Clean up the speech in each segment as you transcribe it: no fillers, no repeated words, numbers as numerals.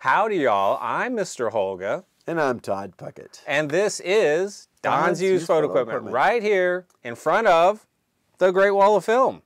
Howdy, y'all. I'm Mr. Holga. And I'm Todd Puckett. And this is Don's Used Photo Equipment, right here in front of the Great Wall of Film.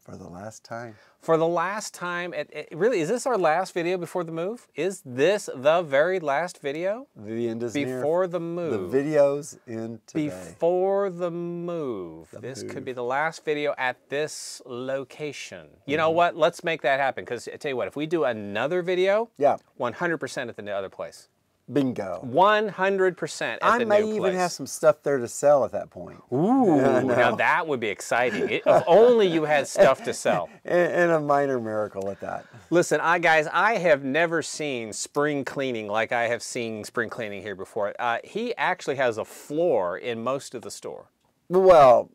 For the last time. For the last time. Really, is this our last video before the move? Is this the very last video? The end is near. Before the move. The video's in today. Before the move. This could be the last video at this location. You know what? Let's make that happen. Because I tell you what, if we do another video, 100% at the other place. Bingo. 100% at the new place. I may even have some stuff there to sell at that point. Ooh, now that would be exciting. If only you had stuff to sell. And a minor miracle at that. Listen, guys, I have never seen spring cleaning like I have seen spring cleaning here before. He actually has a floor in most of the store. Well,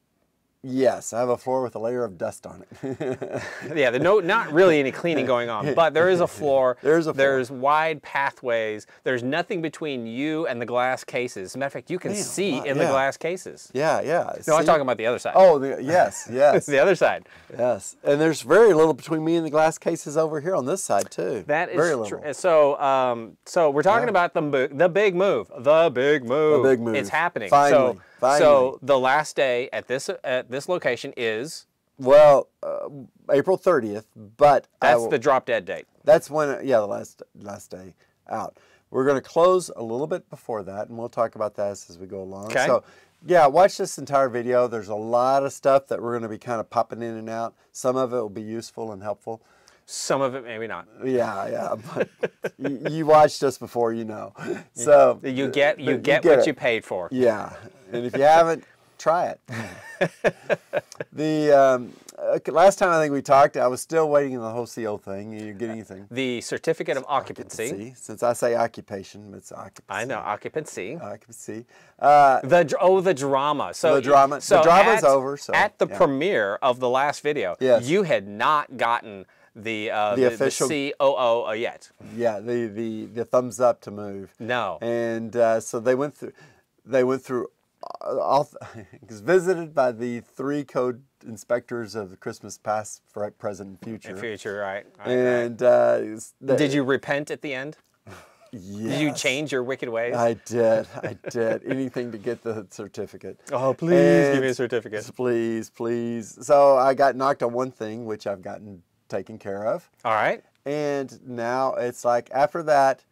yes, I have a floor with a layer of dust on it. Yeah, not really any cleaning going on, but there is a floor. There's a floor. There's wide pathways. There's nothing between you and the glass cases. As a matter of fact, you can see in the glass cases. Yeah, yeah. No, I'm talking about the other side. Oh, yes, yes. The other side. Yes, and there's very little between me and the glass cases over here on this side too. That is very little. So, so we're talking about the big move. The big move. The big move. It's happening. Finally. So, so the last day at this location is? Well, April 30th, but... That's the drop dead date. That's when, the last day out. We're going to close a little bit before that, and we'll talk about that as we go along. Okay. So, yeah, watch this entire video. There's a lot of stuff that we're going to be kind of popping in and out. Some of it will be useful and helpful. Some of it, maybe not. Yeah, yeah, but you watched us before, you know. So you get what you paid for. Yeah, and if you haven't, try it. Last time I think we talked, I was still waiting on the whole CO thing. You get anything? The certificate of occupancy. Since I say occupation, it's occupancy. I know, occupancy. Occupancy. The drama. So the drama. So the drama's over. So at the premiere of the last video, you had not gotten the official the COO yet. Yeah, the thumbs up to move. No. And so they went through all. It was visited by the 3 code inspectors of the Christmas past, present, and future. And future, right? And did you repent at the end? Yes. Did you change your wicked ways? I did. I did. Anything to get the certificate. Oh, please give me a certificate. Please, please. So I got knocked on one thing, which I've gotten taken care of. All right. And now it's like, after that,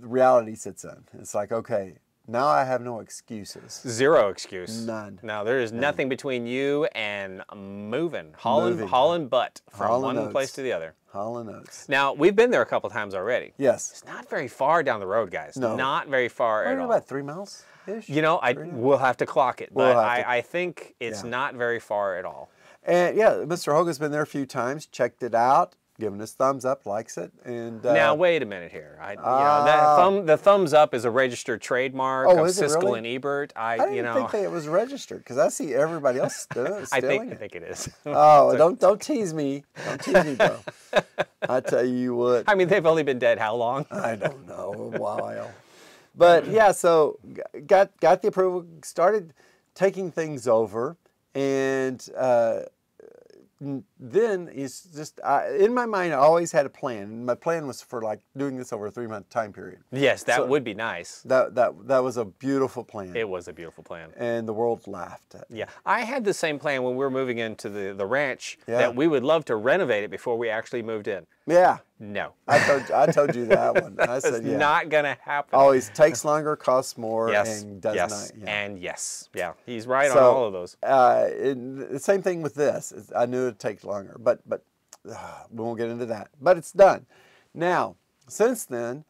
reality sits in. It's like, okay, now I have no excuses. Zero excuse. None. Now there is nothing between you and moving. Hauling butt from one place to the other. Hauling oats. Now, we've been there a couple times already. Yes. It's not very far down the road, guys. No. Not very far at all. About 3 miles-ish? You know, we'll have to clock it, but I think it's not very far at all. And yeah, Mr. Holga's been there a few times, checked it out, given us thumbs up, likes it. And now wait a minute here. The thumbs up is a registered trademark of Siskel and Ebert. I didn't think that it was registered because I see everybody else stealing it. I think it is. Oh, don't tease me. Don't tease me, bro. I tell you what. I mean, they've only been dead how long? I don't know, a while. But yeah, so got the approval, started taking things over. And then it's just, in my mind, I always had a plan. My plan was for like doing this over a 3-month time period. Yes, that would be nice. That was a beautiful plan. It was a beautiful plan. And the world laughed at me. Yeah, I had the same plan when we were moving into the ranch that we would love to renovate it before we actually moved in. Yeah. No. I told you that one. I said, yeah. It's not going to happen. Always takes longer, costs more, and does not. Yeah. And yes. Yeah. He's right on all of those. The same thing with this. I knew it would take longer, but we won't get into that. But it's done. Now, since then,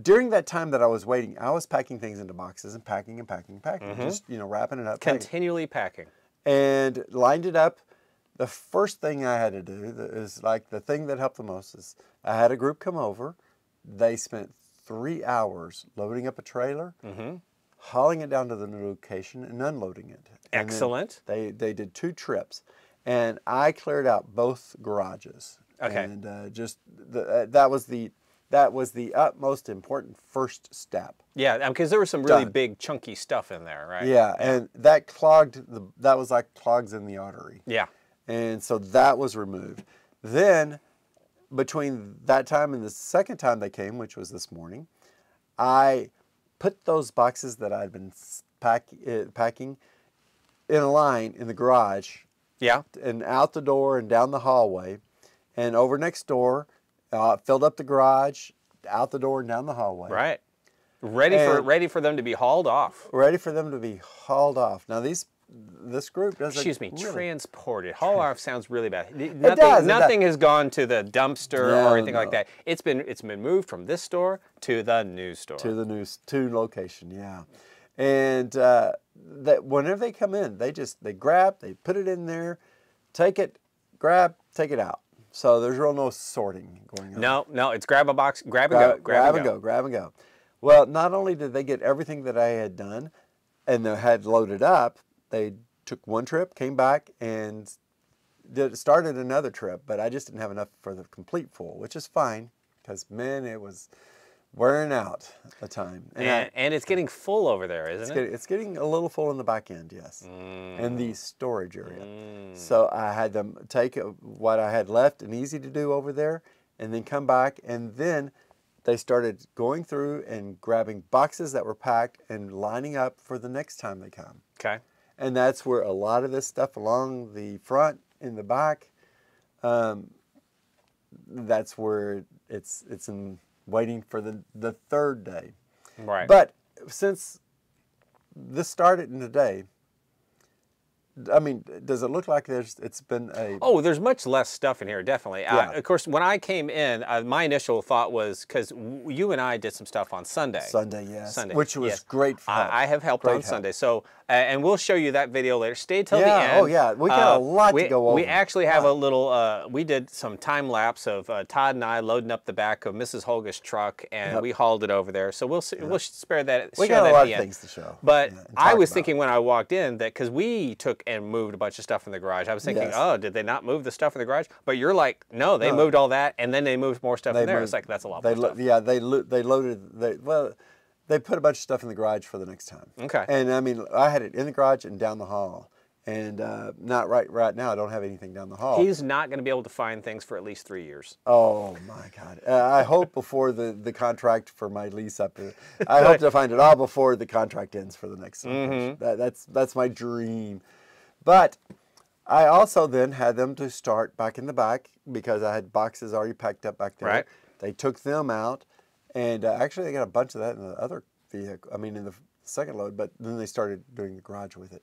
during that time that I was waiting, I was packing things into boxes and packing. Just, wrapping it up. Continually packing. And lined it up. The first thing I had to do is like the thing that helped the most is I had a group come over. They spent 3 hours loading up a trailer, hauling it down to the new location, and unloading it. Excellent. They did 2 trips, and I cleared out both garages. Okay. And that was the utmost important first step. Yeah, because there was some really big chunky stuff in there, right? Yeah, and that clogged. That was like clogs in the artery. Yeah. And so that was removed. Then between that time and the second time they came, which was this morning, I put those boxes that I'd been packing in a line in the garage. Yeah. And out the door and down the hallway and over next door, filled up the garage, out the door and down the hallway. Right. Ready for them to be hauled off. Ready for them to be hauled off. Now this group doesn't. Excuse me, really transported. Haul off sounds really bad. Nothing has gone to the dumpster or anything like that. It's been moved from this store to the new store. To the new location, yeah. And that whenever they come in, they grab, they put it in there, take it, grab, take it out. So there's really no sorting going on. No, it's grab a box, grab and go. Well, not only did they get everything that I had done and they had loaded up, they took one trip, came back, and started another trip, but I just didn't have enough for the complete full, which is fine, because, man, it was wearing out the time. And it's getting full over there, isn't it? It's getting a little full in the back end, yes, and the storage area. So I had them take what I had left and easy to do over there, and then come back, and then they started going through and grabbing boxes that were packed and lining up for the next time they come. Okay. And that's where a lot of this stuff along the front and the back, that's where it's in waiting for the third day. Right. But since this started in the day, I mean, does it look like it's been a... Oh, there's much less stuff in here, definitely. Yeah. Of course, when I came in, my initial thought was, because you and I did some stuff on Sunday. Sunday, which was great. I have helped on Sunday. So, and we'll show you that video later. Stay till the end. Oh, yeah. We got a lot to go over. We actually have a little... we did some time lapse of Todd and I loading up the back of Mrs. Holga's truck, and we hauled it over there. So we'll spare that. We got a lot of things to show. But I was thinking when I walked in that, because we took and moved a bunch of stuff in the garage. I was thinking, oh, did they not move the stuff in the garage? But you're like, no, they moved all that, and then they moved more stuff in there. It's like, that's a lot more stuff. Yeah, they put a bunch of stuff in the garage for the next time. Okay. And, I mean, I had it in the garage and down the hall. And not right now, I don't have anything down the hall. He's not going to be able to find things for at least 3 years. Oh, my God. I hope before the contract for my lease up, I hope to find it all before the contract ends for the next year. That's my dream. But I also then had them to start back in the back because I had boxes already packed up back there. Right. They took them out, and actually they got a bunch of that in the other vehicle, I mean in the second load, but then they started doing the garage with it.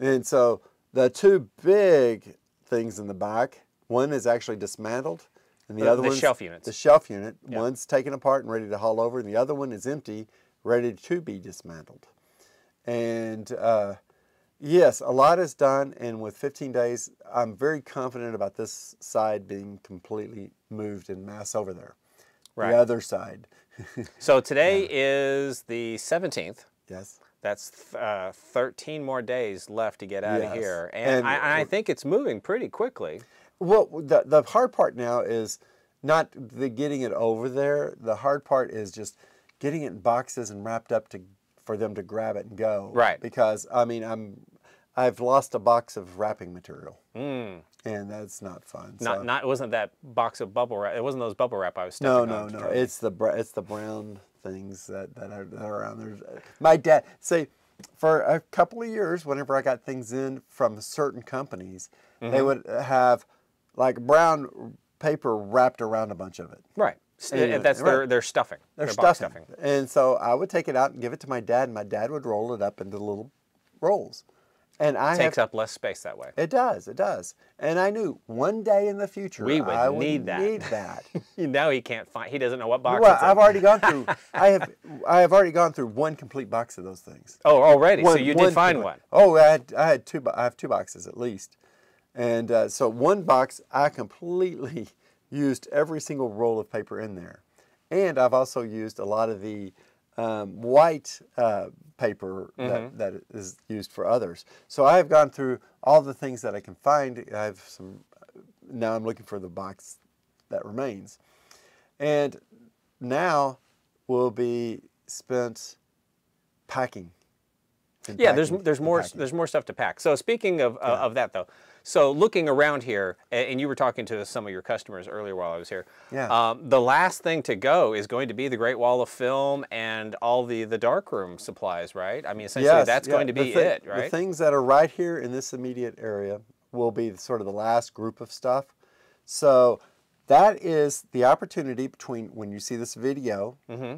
And so the two big things in the back, one is actually dismantled, and the other one's shelf units. The shelf unit, one's taken apart and ready to haul over, and the other one is empty, ready to be dismantled. And... yes, a lot is done, and with 15 days, I'm very confident about this side being completely moved in mass over there. Right. The other side. So today is the 17th. Yes. That's 13 more days left to get out of here, and I think it's moving pretty quickly. Well, the hard part now is not the getting it over there. The hard part is just getting it in boxes and wrapped up together for them to grab it and go. Right. Because, I mean, I've lost a box of wrapping material. And that's not fun. It wasn't that box of bubble wrap. It wasn't those bubble wrap I was stuffing. No. It's the brown things that are around there. My dad, see, for a couple of years, whenever I got things in from certain companies, they would have, like, brown paper wrapped around a bunch of it. Right. And that's their stuffing. Their box stuffing. And so I would take it out and give it to my dad, and my dad would roll it up into little rolls. And I takes up less space that way. It does. It does. And I knew one day in the future I would need that. Now he can't find. He doesn't know what box. Well, it's already gone through. I have already gone through one complete box of those things. Oh, already. So you did find one. Oh, I had two. I have two boxes at least, and so one box I completely used every single roll of paper in there. And I've also used a lot of the white paper that is used for others. So I have gone through all the things that I can find. I have some, now I'm looking for the box that remains. And now will be spent packing. Yeah, there's more stuff to pack. So speaking of that though, So looking around here, and you were talking to some of your customers earlier while I was here, yeah. The last thing to go is going to be the Great Wall of Film and all the darkroom supplies, right? I mean, essentially yes, that's yeah. going to be it, right? The things that are right here in this immediate area will be sort of the last group of stuff. So that is the opportunity between when you see this video mm-hmm.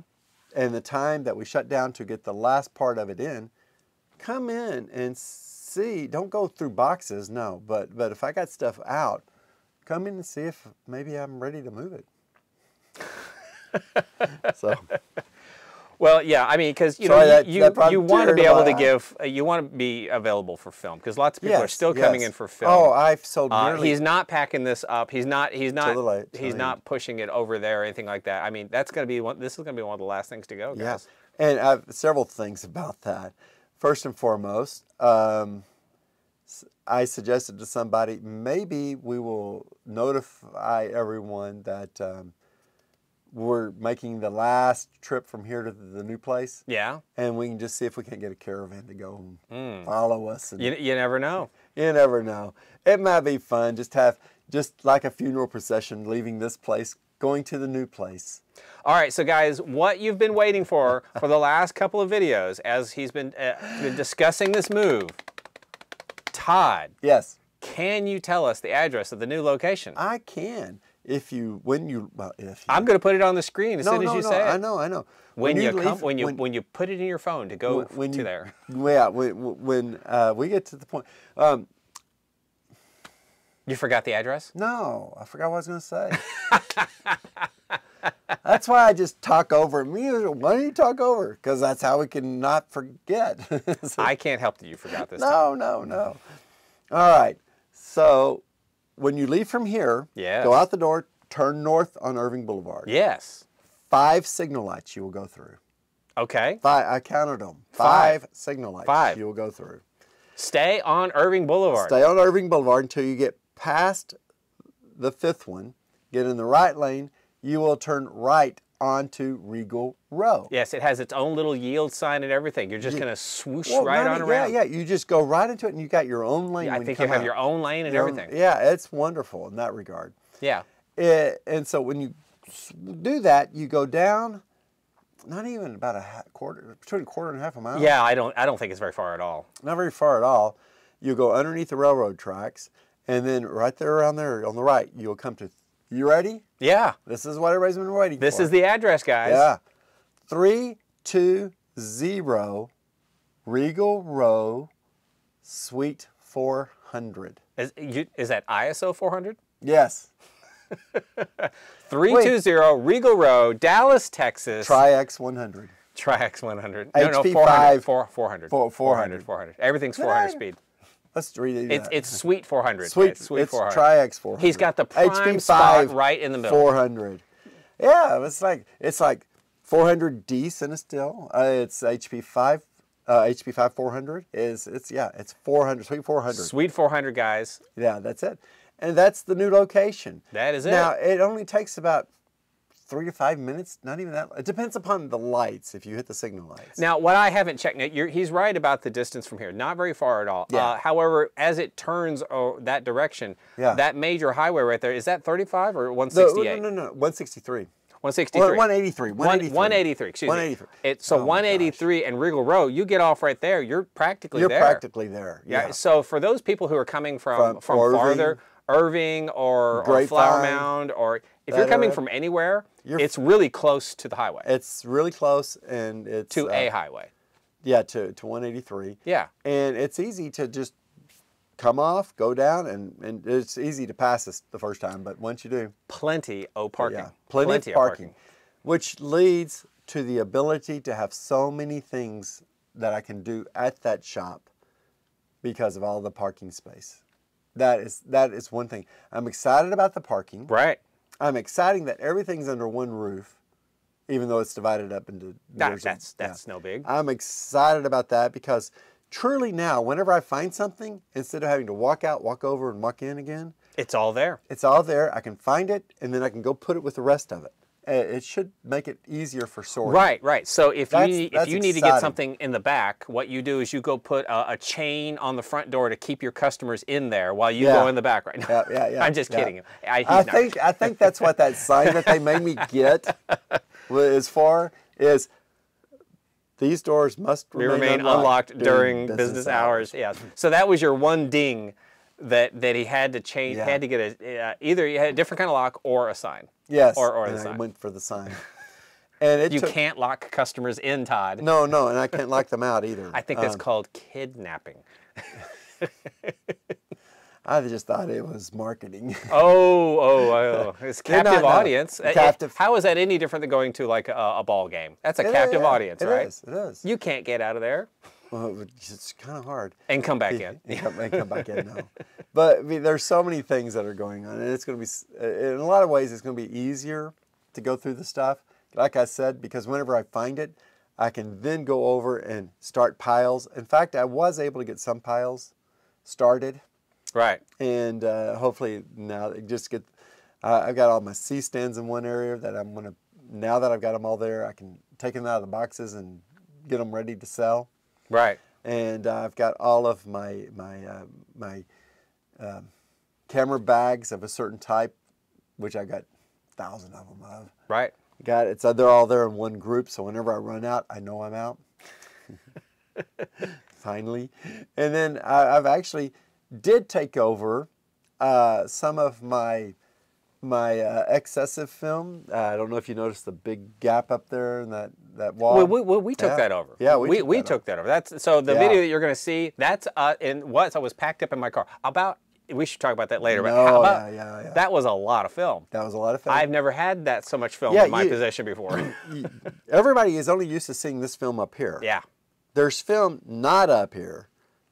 and the time that we shut down to get the last part of it in. Come in and see, don't go through boxes, no, but if I got stuff out, come in and see if maybe I'm ready to move it. So, well, yeah, I mean, because you know, you want to be able to give, you want to be available for film, because lots of people yes, are still yes. coming in for film. Oh, I've sold nearly. He's not packing this up. He's not pushing it over there or anything like that. I mean, that's going to be one. This is going to be one of the last things to go. Guys. Yes, and I've several things about that. First and foremost, I suggested to somebody, maybe we will notify everyone that we're making the last trip from here to the new place. Yeah. And we can just see if we can't get a caravan to go and follow us. And you never know. You never know. It might be fun just have, just like a funeral procession leaving this place, going to the new place. All right, so guys, what you've been waiting for the last couple of videos, as he's been discussing this move, Todd. Yes. Can you tell us the address of the new location? I can. If you, I'm going to put it on the screen as soon as you say it. I know. When you put it in your phone to go there. Yeah. When we get to the point. You forgot the address? No, I forgot what I was going to say. That's why I just talk over. Why don't you talk over? Because that's how we can not forget. So, I can't help that you forgot this time. No. All right. So when you leave from here, yes. go out the door, turn north on Irving Boulevard. Yes. 5 signal lights you will go through. Okay. 5. I counted them. 5 signal lights 5. You will go through. Stay on Irving Boulevard. Stay on Irving Boulevard until you get past the 5th one, get in the right lane, you will turn right onto Regal Row. Yes, it has its own little yield sign and everything. You're just going to swoosh right around. Yeah, you just go right into it and you got your own lane. Yeah, I think you have your own lane and everything. Yeah, it's wonderful in that regard. Yeah. And so when you do that, you go down, not even about a quarter, between a quarter and a half a mile. Yeah, I don't think it's very far at all. Not very far at all. You go underneath the railroad tracks, and then right there around there on the right, you'll come to, you ready? Yeah. This is what everybody's been waiting for. This is the address, guys. Yeah. 320 Regal Row, Suite 400. Is that ISO 400? Yes. 320 Regal Road, Dallas, Texas. Tri-X 100. Tri-X 100. No, no, 400. 400. 400. 400. Everything's 400 speed. Let's read it. It's Suite 400. Suite 400. It's Tri-X 400. He's got the prime spot right in the middle. 400. Yeah, it's like 400D Cinestill. It's HP5. HP5 400 is it's 400. Suite 400. Suite 400, guys. Yeah, that's it. And that's the new location. That is it. Now, it only takes about 3 to 5 minutes, not even that. It depends upon the lights, if you hit the signal lights. Now, what I haven't checked, he's right about the distance from here. Not very far at all. Yeah. However, as it turns that direction, yeah. that major highway right there, is that 35 or 168? No, 163. 163. Or 183. 183. Excuse me. 183. So 183 and Regal Row, you get off right there. You're practically there. Yeah. So for those people who are coming from farther, Irving or Flower Mound, or if you're coming from anywhere, it's really close to the highway. It's really close, and it's to a highway. Yeah, to 183. Yeah, and it's easy to just come off, go down, and it's easy to pass this the first time, but once you do, plenty of parking. Yeah, plenty of parking, which leads to the ability to have so many things that I can do at that shop because of all the parking space. That is one thing. I'm excited about the parking. Right. I'm excited that everything's under one roof, even though it's divided up into... That's no big. I'm excited about that because truly now, whenever I find something, instead of having to walk out, walk over, and walk in again... It's all there. It's all there. I can find it, and then I can go put it with the rest of it. It should make it easier for sorting. Right, right. So if you need to get something in the back, what you do is you go put a chain on the front door to keep your customers in there while you go in the back right now. Yeah. I'm just kidding. I think that's what that sign that they made me get is for, is these doors must remain unlocked during business hours. Yeah. So that was your one ding that he had to change, had to get either he had a different kind of lock or a sign. Yes, and I went for the sign. And it can't lock customers in, Todd. No, no, and I can't lock them out either. I think that's called kidnapping. I just thought it was marketing. Oh! It's captive audience. Captive. How is that any different than going to like a ball game? That's a captive audience, right? It is. It is. You can't get out of there. Well, it's kind of hard. And come back in. And come back in, no. But I mean, there's so many things that are going on, and it's going to be, in a lot of ways, it's going to be easier to go through the stuff, like I said, because whenever I find it, I can then go over and start piles. In fact, I was able to get some piles started. Right. And hopefully now, just get, I've got all my C-stands in one area that I'm going to, now that I've got them all there, I can take them out of the boxes and get them ready to sell. Right. And I've got all of my camera bags of a certain type, which I've got 1,000 of them of. Right. Got it. So they're all there in one group, so whenever I run out, I know I'm out. Finally. And then I've actually did take over some of my excessive film. I don't know if you noticed the big gap up there in that wall. We took that over. Yeah, we took that over. That's so the video that you're going to see. That's in what I was packed up in my car. About we should talk about that later. But how about, that was a lot of film. That was a lot of film. I've never had that so much film in my possession before. Everybody is only used to seeing this film up here. Yeah, there's film not up here,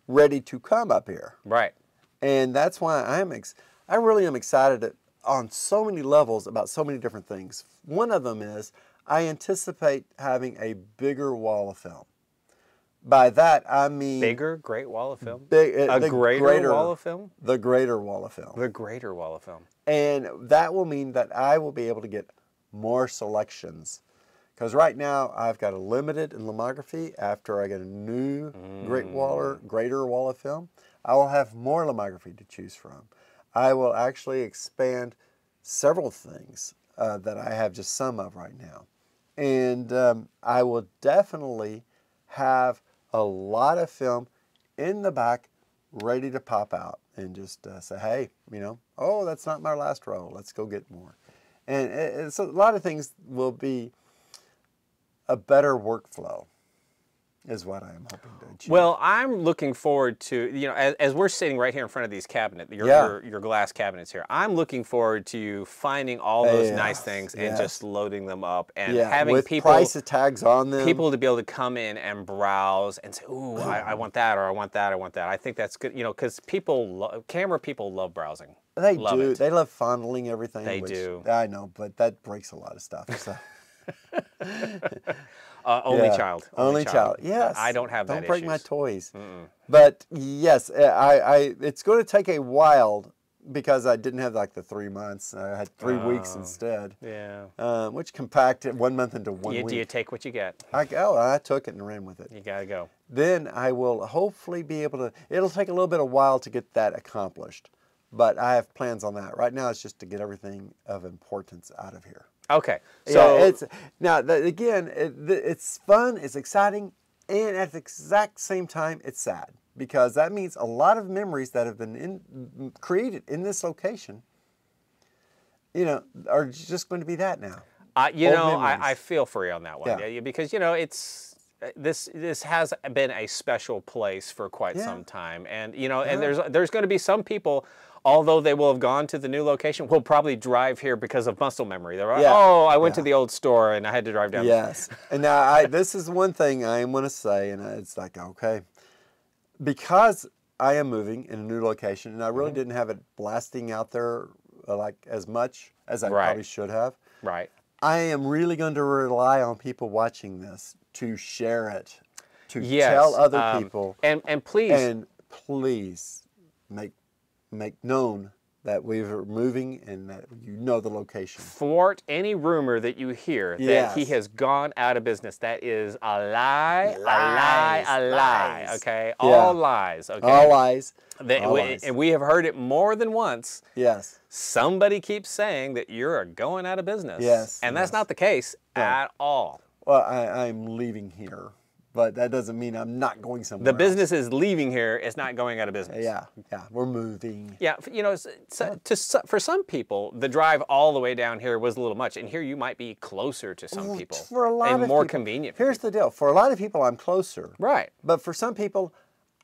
ready to come up here. Right, and that's why I really am excited on so many levels about so many different things. One of them is I anticipate having a bigger wall of film. By that, I mean... Bigger Great Wall of Film? The greater Wall of Film? The Greater Wall of Film. The Greater Wall of Film. And that will mean that I will be able to get more selections. Because right now, I've got a limited in Lomography. After I get a new Greater Wall of Film, I will have more Lomography to choose from. I will actually expand several things that I have just some of right now. And I will definitely have a lot of film in the back ready to pop out and just say, hey, you know, oh, that's not my last roll. Let's go get more. And it's a lot of things will be a better workflow. Is what I'm hoping to achieve. Well, I'm looking forward to, you know, as we're sitting right here in front of these cabinets, your glass cabinets here, I'm looking forward to you finding all those nice things and just loading them up and having people with price tags on them. People to be able to come in and browse and say, ooh, I want that, or I want that, I want that. I think that's good, you know, because camera people love browsing. They do. They love fondling everything. They do. I know, but that breaks a lot of stuff, so. Only child. Yes. I don't have that issue. Don't break my toys. Mm-mm. But yes, it's going to take a while because I didn't have like the 3 months. I had 3 weeks instead. Yeah. Which compacted 1 month into 1 week. Do you take what you get? I took it and ran with it. You got to go. Then I will hopefully be able to, it'll take a little bit of while to get that accomplished. But I have plans on that. Right now it's just to get everything of importance out of here. Okay, so it's now again. It's fun, it's exciting, and at the exact same time, it's sad because that means a lot of memories that have been created in this location, you know, are just going to be that now. I feel for you on that one because you know it's this has been a special place for quite some time, and you know, and there's going to be some people. Although they will have gone to the new location, we'll probably drive here because of muscle memory. They're like, oh, I went to the old store and I had to drive down. Yes. And now this is one thing I am going to say, and it's like, okay, because I am moving in a new location, and I really didn't have it blasting out there like as much as I probably should have. Right. I am really going to rely on people watching this to share it, to tell other people, and please make known that we're moving and that you know the location. Thwart any rumor that you hear that he has gone out of business. That is a lie, a lie. Okay, all lies. Okay, all lies. And we have heard it more than once. Yes. Somebody keeps saying that you're going out of business. Yes. And that's not the case at all. Well, I'm leaving here, but that doesn't mean I'm not going somewhere. The business is leaving here. It's not going out of business. Yeah, yeah, we're moving. Yeah, you know, for some people, the drive all the way down here was a little much, and here you might be closer to some people and more convenient. Here's the deal: for a lot of people, I'm closer. Right. But for some people,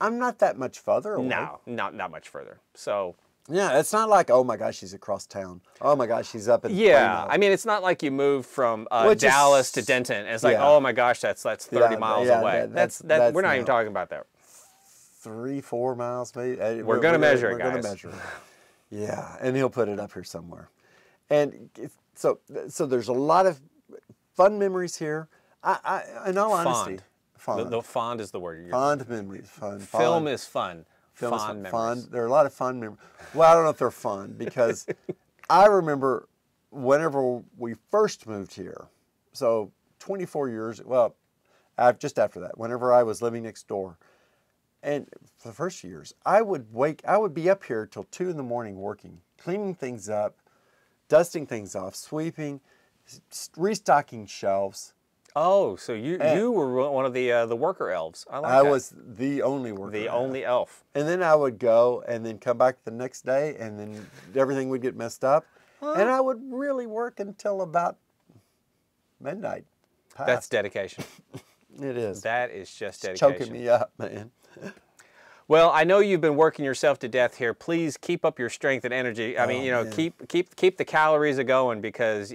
I'm not that much further away. No, not much further. So. Yeah, it's not like, oh my gosh, she's across town. Oh my gosh, she's up in Plano. I mean, it's not like you move from Dallas to Denton, and it's like, oh my gosh, that's 30 miles away. That's we're not even talking about that. 3, 4 miles maybe. We're going to measure it, guys. We're going to measure it. Yeah, and he'll put it up here somewhere. And so there's a lot of fun memories here. In all honesty, fond. The fond is the word. Fond memories. Fun. Film is fun. Fond memories. There are a lot of fond memories. Well, I don't know if they're fond because I remember whenever we first moved here, so 24 years, well, just after that, whenever I was living next door, and for the first years, I would be up here till 2 in the morning working, cleaning things up, dusting things off, sweeping, restocking shelves. Oh, so you were one of the worker elves. I like that. I was the only worker. The only elf. And then I would go and then come back the next day and then everything would get messed up. Huh? And I would really work until about midnight. Past. That's dedication. It is. That is just dedication. It's choking me up, man. Well, I know you've been working yourself to death here. Please keep up your strength and energy. I mean, you know, keep the calories a-going because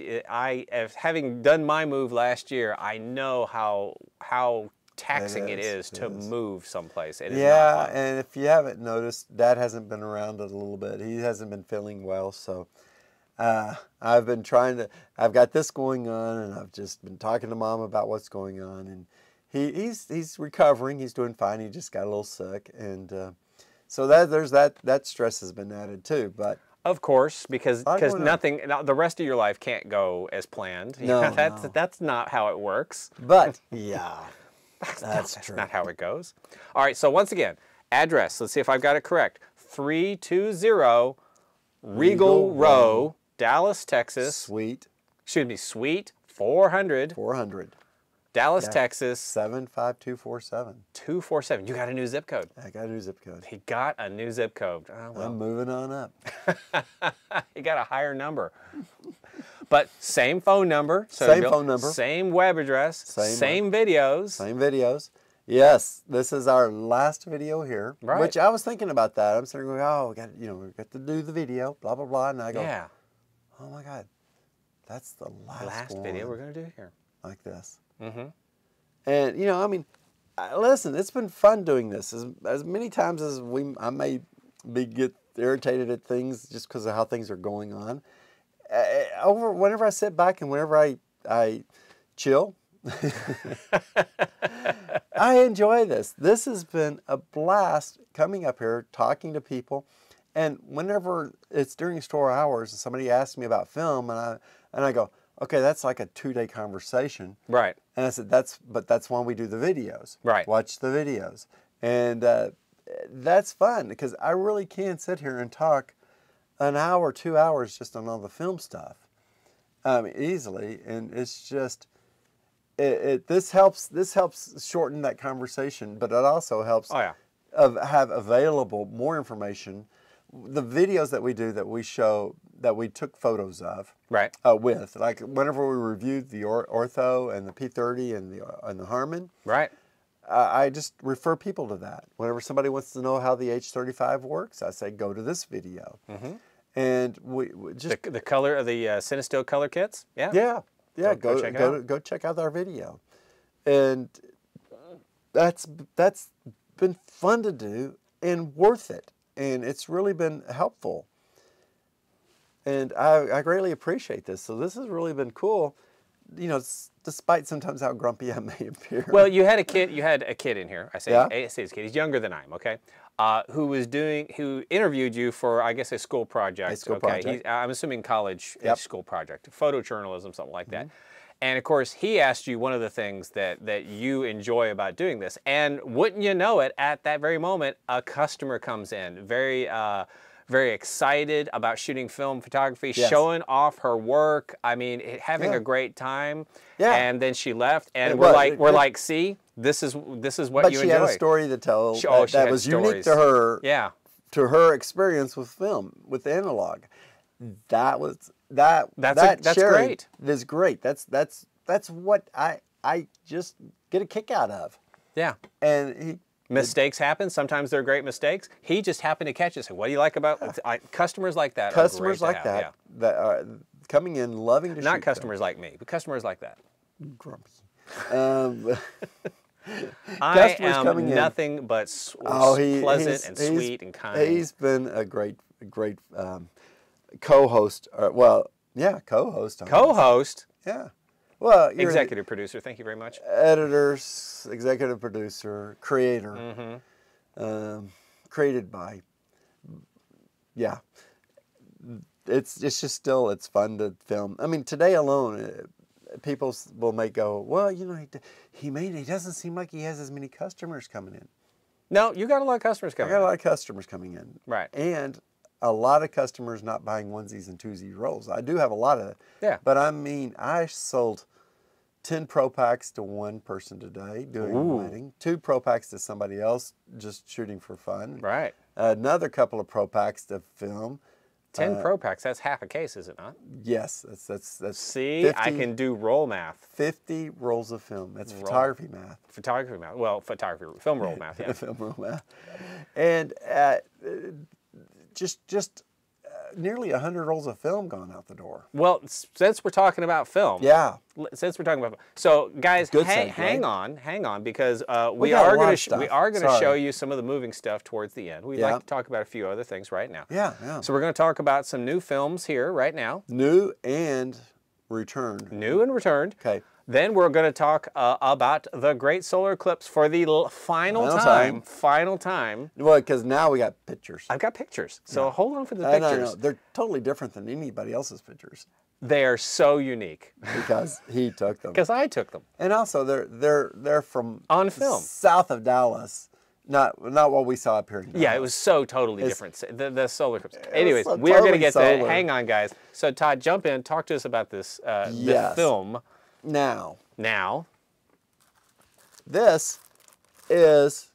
having done my move last year, I know how taxing it is to move someplace. It is not fun. And if you haven't noticed, Dad hasn't been around a little bit. He hasn't been feeling well, so I've been trying to. I've got this going on, and I've just been talking to Mom about what's going on, and. He's recovering. He's doing fine. He just got a little sick, and so that stress has been added too. But of course, because nothing, the rest of your life can't go as planned. No, you know, that's not how it works. But yeah, that's true. That's not how it goes. All right. So once again, address. Let's see if I've got it correct. 320 Regal Row, Dallas, Texas. Suite 400. 400. Dallas, Texas. 75247. 247. You got a new zip code. I got a new zip code. He got a new zip code. Oh, well. I'm moving on up. He got a higher number. But same phone number. So same phone number. Same web address. Same videos. Same videos. Yes, this is our last video here. Right. Which I was thinking about that. I'm sort of going, oh, we got to do the video, blah blah blah, and I go, oh my God, that's the last video we're gonna do here. Like this. Mm-hmm. And you know, I mean, listen, it's been fun doing this as many times as I may get irritated at things just because of how things are going on. Whenever I sit back and whenever I chill, I enjoy this. This has been a blast coming up here, talking to people, and whenever it's during store hours and somebody asks me about film, and I go. Okay, that's like a 2-day conversation. Right. And I said, but that's why we do the videos. Right. Watch the videos. And that's fun because I really can sit here and talk an hour, 2 hours just on all the film stuff easily. And it's just, this helps shorten that conversation, but it also helps have available more information. The videos that we do that we took photos of, right? Like whenever we reviewed the Ortho and the P30 and the Harman, right? I just refer people to that. Whenever somebody wants to know how the H35 works, I say go to this video. Mm-hmm. And we just the color of the Cinestill color kits, yeah. Go check out our video, and that's been fun to do and worth it. And it's really been helpful. And I greatly appreciate this. So this has really been cool, you know, despite sometimes how grumpy I may appear. Well, you had a kid in here. I say his kid. He's younger than I am, okay? who interviewed you for, I guess, a school project. A school project. He's, I'm assuming college, yep. School project, photojournalism, something like that. And of course, he asked you one of the things that you enjoy about doing this. And wouldn't you know it, at that very moment, a customer comes in, very excited about shooting film photography, yes. Showing off her work. I mean, having yeah. a great time. Yeah. And then she left, and we're like, see, this is what you enjoy. But she had a story to tell that was unique to her. Yeah. To her experience with film, with analog. That was. That's great. That's great. That's what I just get a kick out of. Yeah. And mistakes happen. Sometimes they're great mistakes. He just happened to catch it. So what do you like about customers like that? Customers are great like that, yeah. That are coming in loving to shoot. Not customers like me, but customers like that. Grumpy. I am nothing but pleasant and sweet and kind. He's been a great. Co-host, well, yeah, co-host. Co-host? Yeah. Well, you're executive producer, thank you very much. Editor, executive producer, creator, created by, yeah. It's just still, it's fun to film. I mean, today alone, people may go, well, you know, he doesn't seem like he has as many customers coming in. No, you got a lot of customers coming in. I got a lot of customers coming in. Right. And a lot of customers not buying onesies and twosies rolls. I do have a lot of that. Yeah. But I mean, I sold 10 pro packs to one person today doing a wedding, 2 pro packs to somebody else just shooting for fun. Right. Another couple of pro packs to film. 10 pro packs, that's half a case, is it not? Yes, that's see, 50, I can do roll math. 50 rolls of film. That's photography math. Photography math. Well, photography, film roll math, yeah. Film roll math. And just nearly 100 rolls of film gone out the door. Well, since we're talking about film. Yeah. Since we're talking about film. So, guys, hang on, because we are going to show you some of the moving stuff towards the end. We'd like to talk about a few other things right now. Yeah, yeah. So, we're going to talk about some new films here right now. New and returned. New and returned. Okay. Then we're going to talk about the great solar eclipse for the final time. Well, because now we got pictures. I've got pictures. So hold on for the pictures. No, they're totally different than anybody else's pictures. They are so unique. Because he took them. Because I took them. And also, they're from on film south of Dallas. Not what we saw up here in Dallas. Yeah, it was so totally different. The solar eclipse. Anyways, so we are going to get that. Hang on, guys. So Todd, jump in. Talk to us about this this film. Now, this is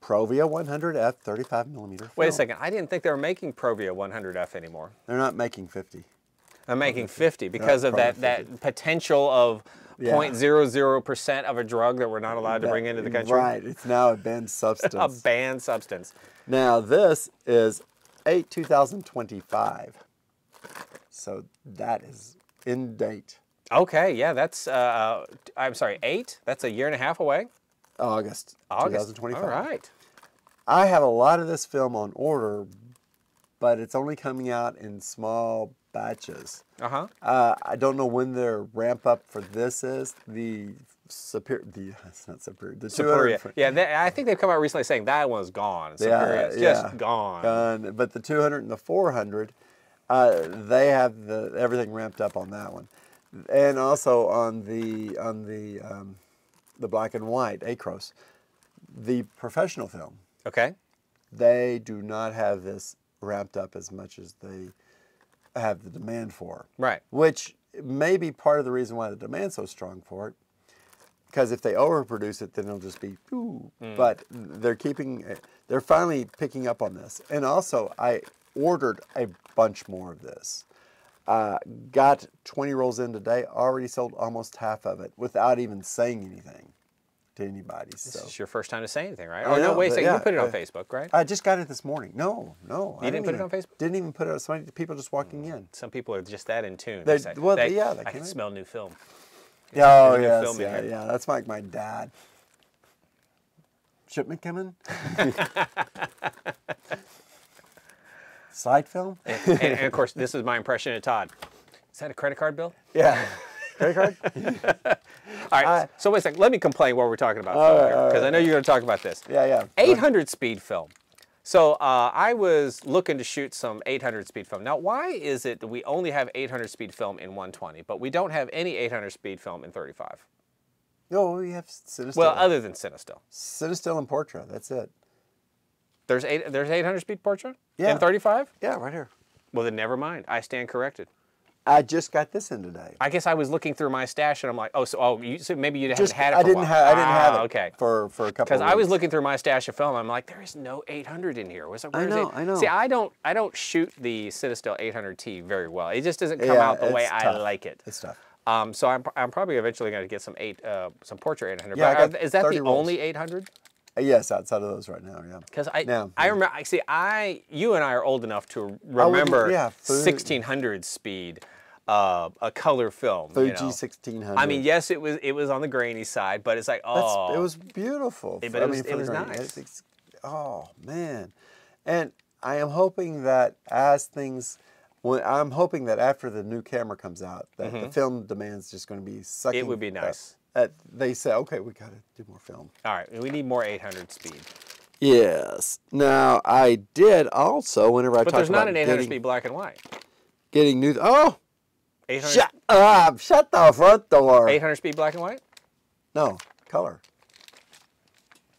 Provia 100F 35mm film. Wait a second, I didn't think they were making Provia 100F anymore. They're not making 50. They're making 50 because of that potential of 0.00% of a drug that we're not allowed to bring into the country. Right, it's now a banned substance. A banned substance. Now, this is 8/2025. So that is in date. Okay, yeah, that's, I'm sorry, 8? That's a year and a half away? August 2025. All right. I have a lot of this film on order, but it's only coming out in small batches. I don't know when their ramp up for this is. Superior. Yeah, I think they've come out recently saying that one's gone. Superior is just gone. But the 200 and the 400, they have everything ramped up on that one. And also on the black and white ACROS, the professional film. Okay. They do not have this wrapped up as much as they have the demand for. Right. Which may be part of the reason why the demand's so strong for it, because if they overproduce it, then it'll just be ooh. But they're finally picking up on this. And also, I ordered a bunch more of this. Got 20 rolls in today, already sold almost half of it without even saying anything to anybody. So. This is your first time to say anything, right? Oh, no, wait a second. You put it on Facebook, right? I just got it this morning. No. You didn't put it on Facebook? Didn't even put it on. So many people just walking in. Some people are just that in tune. They I can smell new film. Yeah. That's like my dad. Shipment coming? Slide film? And of course, this is my impression of Todd. Is that a credit card bill? Yeah. Credit card? All right. So wait a second. Let me complain while we're talking about film here, because I know you're going to talk about this. Yeah, yeah. 800 speed film. So I was looking to shoot some 800 speed film. Now, why is it that we only have 800 speed film in 120, but we don't have any 800 speed film in 35? No, we have Cinestill. Well, other than Cinestill. Cinestill and Portra. That's it. There's 800 speed Portra? Yeah. In 35? Yeah, right here. Well, then never mind. I stand corrected. I just got this in today. I guess I was looking through my stash and I'm like, so maybe you haven't had it for a while. I didn't have it. Okay. For a couple. Because I was looking through my stash of film, I'm like, there is no 800 in here. I know. See, I don't shoot the Cinestill 800T very well. It just doesn't come out the way I like it. It's tough. So I'm probably eventually going to get some Portra 800. Yeah, is that the only 800? Yes, outside of those right now, yeah. Because I remember. See, you and I are old enough to remember 1600 speed. A color film, Fuji 1600. I mean, yes, it was on the grainy side, but it's like, oh, it was beautiful. But it was nice. Oh man, and I am hoping that after the new camera comes out, that the film demand's just going to be sucking. It would be nice. They say, okay, we got to do more film. All right, we need more 800 speed. Yes. Now I did also but there's not an 800 speed black and white. Getting new. Oh. 800? Shut up! Shut the front door! 800 speed black and white? No, color.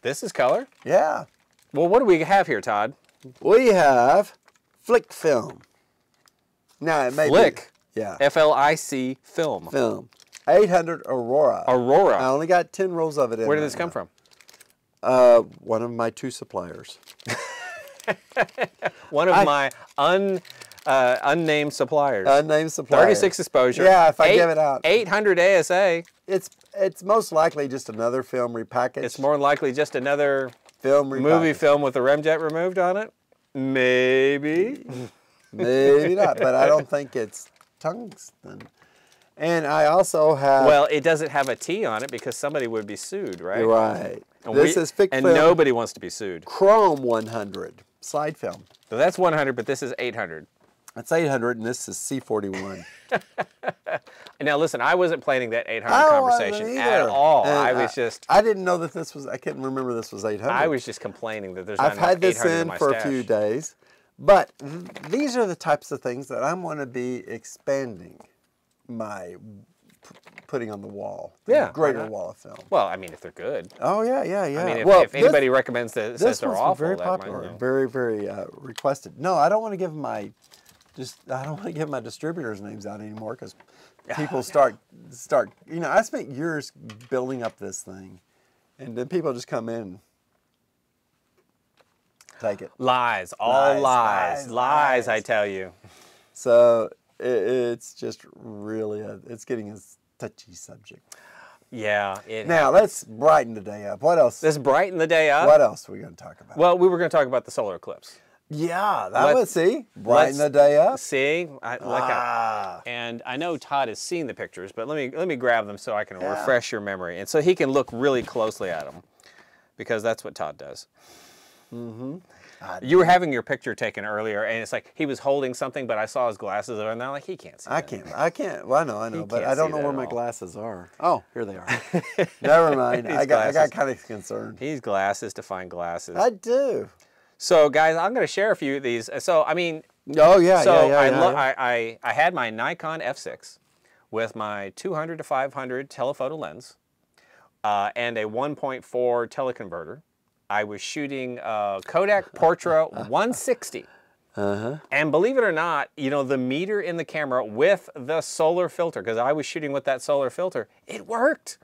This is color? Yeah. Well, what do we have here, Todd? We have flick film. Now, it may be. Yeah. F-L-I-C film. Film. 800 Aurora. Aurora. I only got 10 rolls of it in. Where did this come from? One of my two suppliers. One of my unnamed suppliers. Unnamed suppliers. 36 exposure. Yeah, if I give it out. 800 ASA. It's most likely just another film repackaged. It's more likely just another film movie film with the ramjet removed on it. Maybe. Maybe not, but I don't think it's tungsten. And I also have... Well, it doesn't have a T on it because somebody would be sued, right? Right. And this is fixed film. And nobody wants to be sued. Chrome 100. Slide film. So that's 100, but this is 800. That's 800, and this is C41. Now, listen, I wasn't planning that 800 conversation at all. I was just... I didn't know that this was... I couldn't remember this was 800. I was just complaining that there's not enough 800 in my stash. I've had this in for a few days, but these are the types of things that I'm going to be expanding my... putting on the wall, the greater wall of film. Well, I mean, if they're good. Oh, yeah, yeah, yeah. I mean, if anybody recommends that, says they're awful. Very popular, very, very requested. No, I don't want to give my, I don't want to give my distributors' names out anymore because people start, you know, I spent years building up this thing, and then people just come in. Take it. Lies, all lies, lies, I tell you. So it's just really, it's getting us. Touchy subject. Yeah. Now, let's brighten the day up. What else? Let's brighten the day up? What else are we going to talk about? Well, we were going to talk about the solar eclipse. Yeah, that was, see? Brighten the day up. See? And I know Todd has seen the pictures, but let me grab them so I can refresh your memory. And so he can look really closely at them, because that's what Todd does. Mm-hmm. You were having your picture taken earlier, and it's like he was holding something, but I saw his glasses, and I'm like, he can't see that. I can't. Well, I know, but I don't know where my glasses are. Oh, here they are. Never mind. I got kind of concerned. He's glasses to find glasses. I do. So, guys, I'm going to share a few of these. So, I mean... Oh, yeah, so yeah, yeah. I had my Nikon F6 with my 200 to 500 telephoto lens and a 1.4 teleconverter. I was shooting Kodak Portra 160. Uh-huh. And believe it or not, you know, the meter in the camera with the solar filter, because I was shooting with that solar filter, it worked.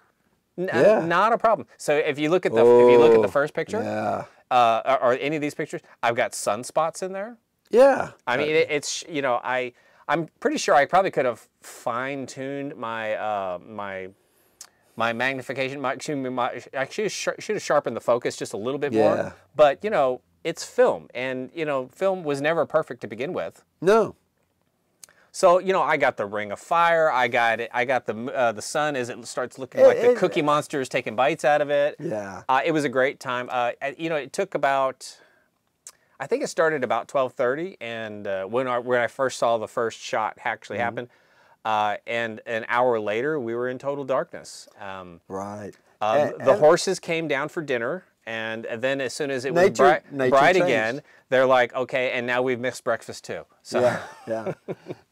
Not a problem. So if you look at the first picture, or any of these pictures, I've got sunspots in there. Yeah. I mean, it's, you know, I'm pretty sure I probably could have fine-tuned my my magnification, I should have sharpened the focus just a little bit more. But, you know, it's film. And, you know, film was never perfect to begin with. No. So, you know, I got the ring of fire. I got the sun as it starts looking like the Cookie Monster is taking bites out of it. Yeah. It was a great time. You know, it took about... I think it started about 12:30. And when I first saw the first shot actually happen... And an hour later, we were in total darkness. Right. The horses came down for dinner, and then as soon as it was bright again, they're like, okay, and now we've missed breakfast too. So. Yeah, yeah.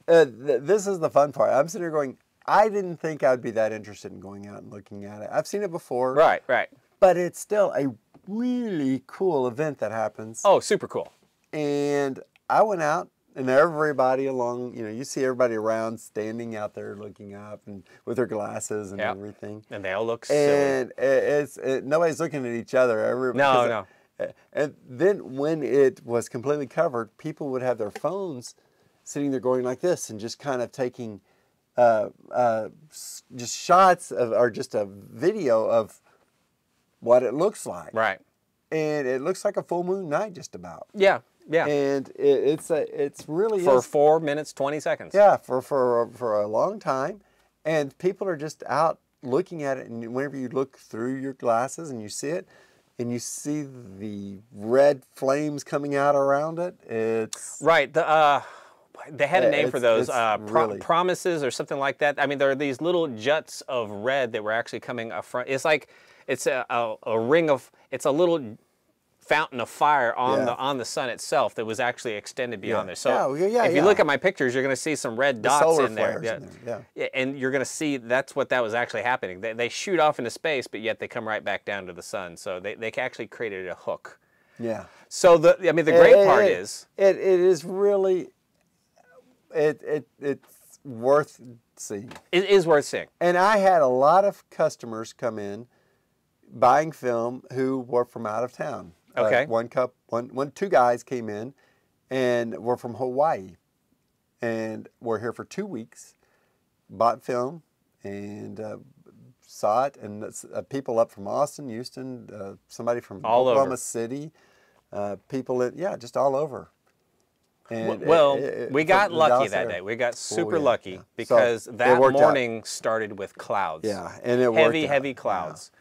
This is the fun part. I'm sitting here going, I didn't think I'd be that interested in going out and looking at it. I've seen it before. Right, right. But it's still a really cool event that happens. Oh, super cool. And I went out, and everybody along, you know, you see everybody around standing out there looking up and with their glasses and yep. everything. And they all look silly. And nobody's looking at each other. Everybody, no, no. And then when it was completely covered, people would have their phones sitting there going like this and just kind of taking just shots of, or just a video of what it looks like. Right. And it looks like a full moon night just about. Yeah. Yeah, and it's really for 4 minutes 20 seconds. Yeah, for a long time, and people are just out looking at it. And whenever you look through your glasses and you see it, and you see the red flames coming out around it, it's right. They had a name for those, really promises or something like that. I mean, there are these little juts of red that were actually coming up front. It's like it's a ring of it's a little fountain of fire on yeah. on the sun itself that was actually extended beyond yeah. there. So yeah, yeah, if you yeah. look at my pictures, you're going to see some red dots in there. Yeah. In there. Yeah. And you're going to see that's what that was actually happening. They shoot off into space, but yet they come right back down to the sun. So they actually created a hook. Yeah. So I mean, the great part is it is really it's worth seeing. It is worth seeing. And I had a lot of customers come in buying film who were from out of town. Okay. Two guys came in and were from Hawaii and were here for 2 weeks, bought film and saw it. And people up from Austin, Houston, somebody from Oklahoma City, people that, yeah, just all over. And well, we got lucky that day. We got super lucky yeah. because that morning started with clouds. Yeah, and it worked out. Heavy, heavy clouds. Yeah.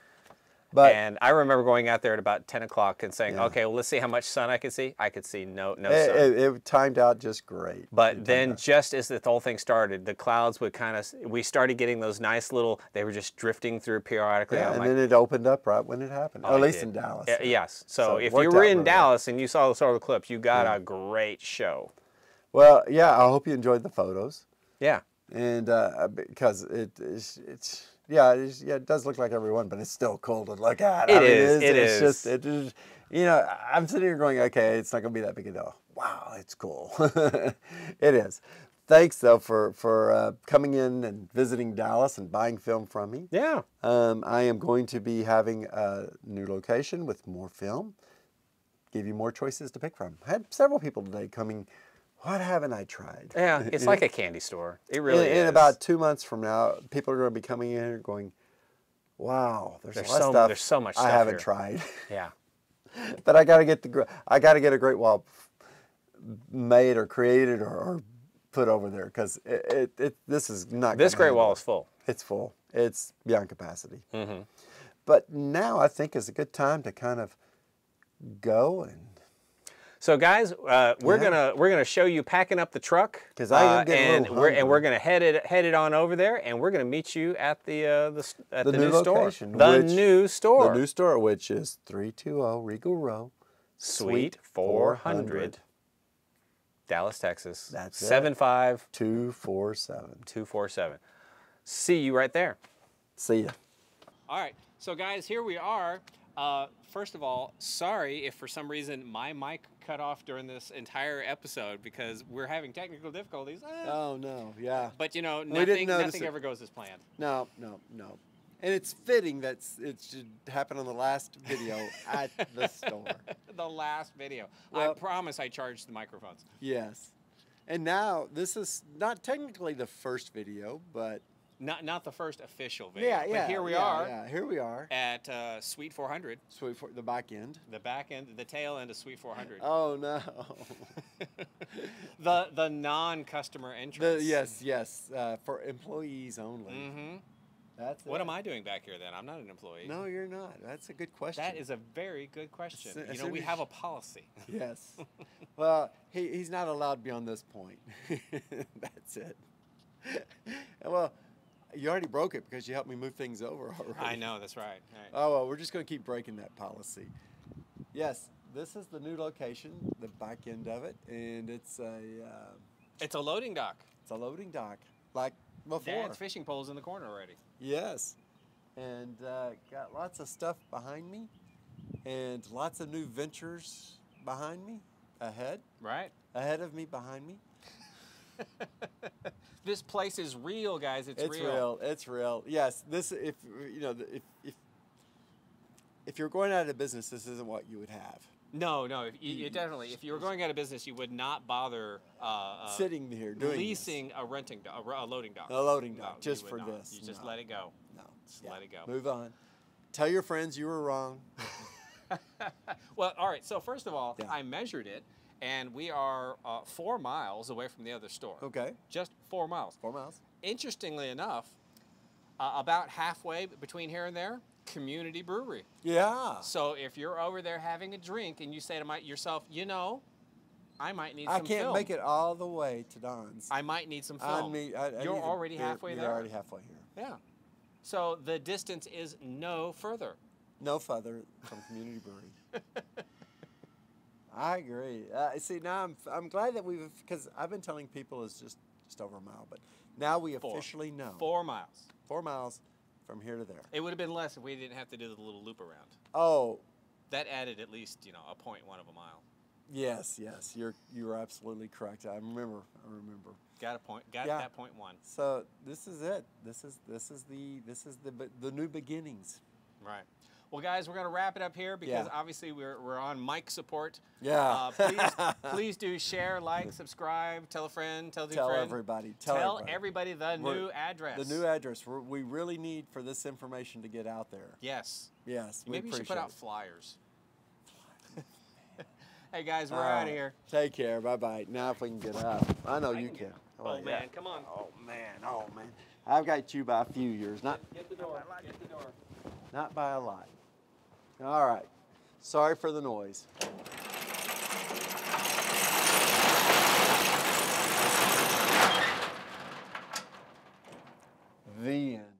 And I remember going out there at about 10 o'clock and saying, yeah. okay, well, let's see how much sun I could see. I could see no sun. It timed out just great. But then just as the whole thing started, the clouds would kind of, we started getting those nice little, they were just drifting through periodically. Yeah, and like, then it opened up right when it happened, at least in Dallas. Yes. So if you were in Dallas and you saw the solar eclipse, you got yeah. a great show. Well, yeah, I hope you enjoyed the photos. Yeah. And because it's yeah, it does look like everyone, but it's still cool to look at. It's just, you know, I'm sitting here going, okay, it's not going to be that big a deal. Wow, it's cool. It is. Thanks, though, for coming in and visiting Dallas and buying film from me. Yeah. I am going to be having a new location with more film, give you more choices to pick from. I had several people today coming. What haven't I tried? Yeah, it's like a candy store. It really is. In about 2 months from now, people are going to be coming in here going, wow, there's a lot of stuff. There's so much stuff I haven't tried. Yeah. But I got to get a Great Wall made or created or put over there because this is not. This Great Wall is full. It's full. It's beyond capacity. Mm-hmm. But now I think is a good time to kind of go and. So guys, we're gonna show you packing up the truck, and we're gonna head it on over there, and we're gonna meet you at the new store, the new store, which is 320 Regal Row, Suite 400, Dallas, Texas. That's 75247. 247. See you right there. See ya. All right, so guys, here we are. First of all, sorry if for some reason my mic cut off during this entire episode because we're having technical difficulties. Oh, no, yeah. But, you know, nothing ever goes as planned. No, no, no. And it's fitting that it should happen on the last video at the store. The last video. Well, I promise I charged the microphones. Yes. And now this is not technically the first video, but... Not the first official video. Yeah, yeah. But here we are. Yeah, here we are at Suite 400. The back end. The back end, the tail end of Suite 400. Oh no. the non-customer entrance. Yes, yes, for employees only. Mm-hmm. That's. What am I doing back here then? I'm not an employee. No, you're not. That's a good question. That is a very good question. You know, we have a policy. Yes. Well, he's not allowed beyond this point. That's it. Well, you already broke it because you helped me move things over already. I know, that's right. Right. Oh, well, we're just going to keep breaking that policy. Yes, this is the new location, the back end of it, and it's a loading dock. It's a loading dock, like before. Dad's fishing pole's in the corner already. Yes, and got lots of stuff behind me, and lots of new ventures behind me, ahead. Right. Ahead of me, behind me. This place is real, guys. It's real. Yes. This, if you know, if you're going out of business, this isn't what you would have. No, no. Definitely. If you were going out of business, you would not bother sitting here doing leasing this. a loading dock. A loading dock, no, just for not. This. You just let it go. No, just let it go. Move on. Tell your friends you were wrong. Well, all right. So first of all, I measured it. And we are 4 miles away from the other store. Okay. Just 4 miles. 4 miles. Interestingly enough, about halfway between here and there, Community Brewery. Yeah. So if you're over there having a drink and you say to yourself, you know, I might need some film. I can't make it all the way to Don's. I might need some film. You're already halfway there. You're already halfway here. Yeah. So the distance is no further. No further from Community Brewery. I agree. See, now I'm glad that we've, because I've been telling people it's just over a mile, but now we officially know. 4 miles. 4 miles from here to there. It would have been less if we didn't have to do the little loop around. Oh. That added at least, you know, 0.1 of a mile. Yes, yes. You're absolutely correct. I remember. Got a point. Got that 0.1. So this is it. This is the new beginnings. Right. Well, guys, we're going to wrap it up here because obviously we're on mic support. Yeah. Please do share, like, subscribe, tell a friend, tell a friend. Tell everybody the new address. The new address. We really need for this information to get out there. Yes. Yes. Maybe we should put out flyers. Hey, guys, we're out of here. Take care. Bye-bye. Now if we can get up. I know you can. Oh, man. Come on. Oh, man. Oh, man. I've got you by a few years. Get the door. Get the door. Not by a lot. All right. Sorry for the noise. The end.